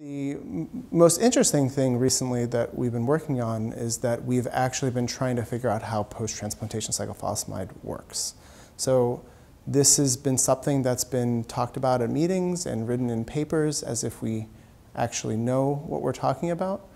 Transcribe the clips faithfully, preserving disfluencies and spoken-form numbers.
The most interesting thing recently that we've been working on is that we've actually been trying to figure out how post-transplantation cyclophosphamide works. So this has been something that's been talked about at meetings and written in papers as if we actually know what we're talking about.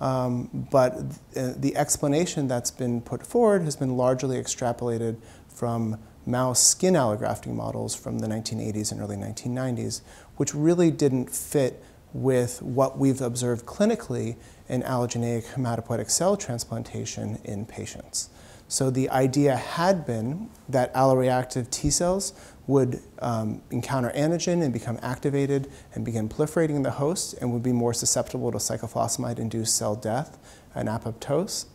Um, but th the explanation that's been put forward has been largely extrapolated from mouse skin allografting models from the nineteen eighties and early nineteen nineties, which really didn't fit with what we've observed clinically in allogeneic hematopoietic cell transplantation in patients. So the idea had been that alloreactive T cells would um, encounter antigen and become activated and begin proliferating in the host and would be more susceptible to cyclophosphamide-induced cell death and apoptosis,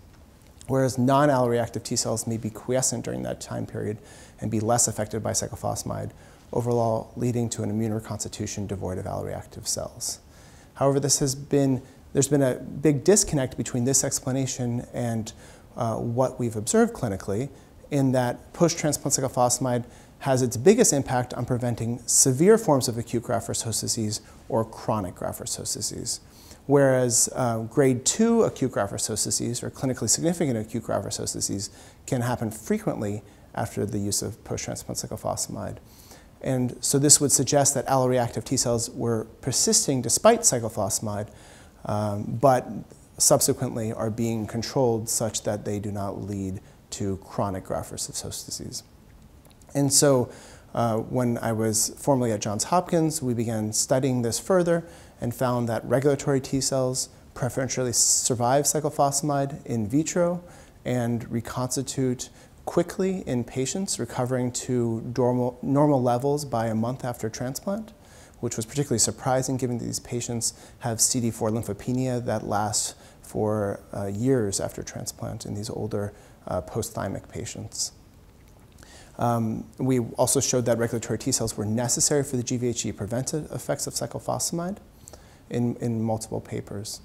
whereas non-alloreactive T cells may be quiescent during that time period and be less affected by cyclophosphamide, overall leading to an immune reconstitution devoid of alloreactive cells. However, this has been, there's been a big disconnect between this explanation and Uh, what we've observed clinically, in that post-transplant cyclophosphamide has its biggest impact on preventing severe forms of acute graft-versus-host disease or chronic graft-versus-host disease, whereas uh, grade two acute graft-versus-host disease or clinically significant acute graft-versus-host disease can happen frequently after the use of post-transplant cyclophosphamide. And so this would suggest that alloreactive T cells were persisting despite cyclophosphamide, um, but subsequently are being controlled such that they do not lead to chronic graft-versus-host disease. And so uh, when I was formerly at Johns Hopkins, we began studying this further and found that regulatory T cells preferentially survive cyclophosphamide in vitro and reconstitute quickly in patients, recovering to normal, normal levels by a month after transplant, which was particularly surprising given that these patients have C D four lymphopenia that lasts for uh, years after transplant in these older uh, post-thymic patients. Um, we also showed that regulatory T cells were necessary for the G V H D preventive effects of cyclophosphamide in, in multiple papers.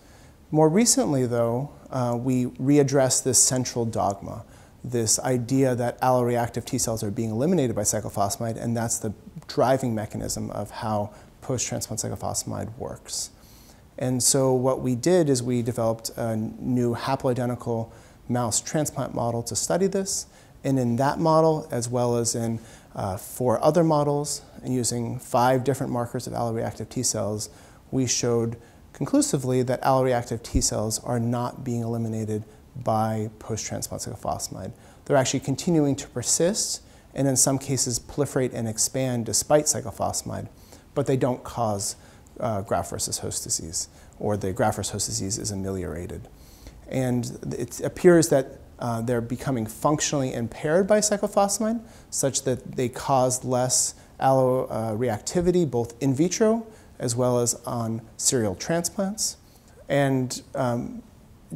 More recently, though, uh, we readdressed this central dogma, this idea that alloreactive T cells are being eliminated by cyclophosphamide, and that's the driving mechanism of how post-transplant cyclophosphamide works. And so what we did is we developed a new haploidentical mouse transplant model to study this. And in that model, as well as in uh, four other models, using five different markers of alloreactive T cells, we showed conclusively that alloreactive T cells are not being eliminated by post-transplant cyclophosphamide. They're actually continuing to persist and in some cases proliferate and expand despite cyclophosphamide, but they don't cause Uh, graft-versus-host disease, or the graft-versus-host disease is ameliorated. And it appears that uh, they're becoming functionally impaired by cyclophosphamide, such that they cause less alloreactivity, uh, both in vitro as well as on serial transplants. And um,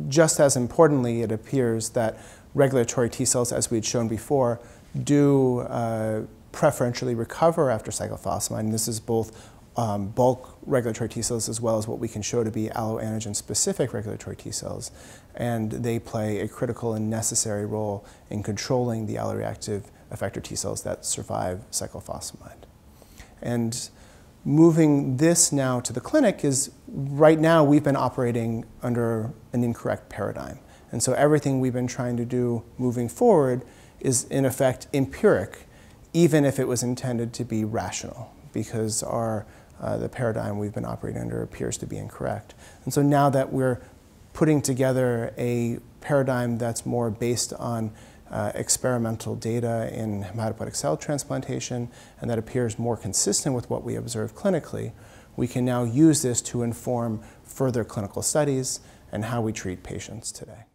just as importantly, it appears that regulatory T cells, as we'd shown before, do uh, preferentially recover after cyclophosphamide, and this is both Um, bulk regulatory T cells as well as what we can show to be alloantigen-specific regulatory T cells, and they play a critical and necessary role in controlling the alloreactive effector T cells that survive cyclophosphamide. And moving this now to the clinic is, right now we've been operating under an incorrect paradigm, and so everything we've been trying to do moving forward is in effect empiric, even if it was intended to be rational, because our Uh, the paradigm we've been operating under appears to be incorrect. And so now that we're putting together a paradigm that's more based on uh, experimental data in hematopoietic cell transplantation, and that appears more consistent with what we observe clinically, we can now use this to inform further clinical studies and how we treat patients today.